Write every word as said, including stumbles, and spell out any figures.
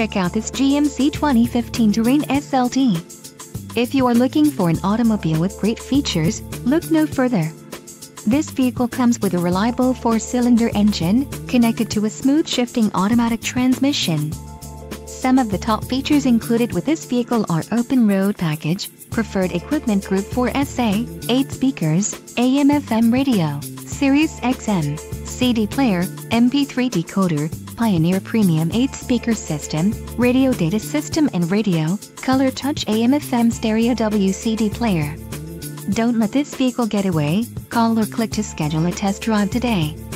check out this G M C twenty fifteen Terrain S L T. If you are looking for an automobile with great features, look no further. This vehicle comes with a reliable four-cylinder engine, connected to a smooth shifting automatic transmission. Some of the top features included with this vehicle are Open Road Package, Preferred Equipment Group four S A, eight speakers, A M F M radio, SiriusXM, C D player, M P three decoder, Pioneer Premium eight-Speaker System, Radio Data System and Radio, Color Touch A M F M Stereo W C D player. Don't let this vehicle get away. Call or click to schedule a test drive today.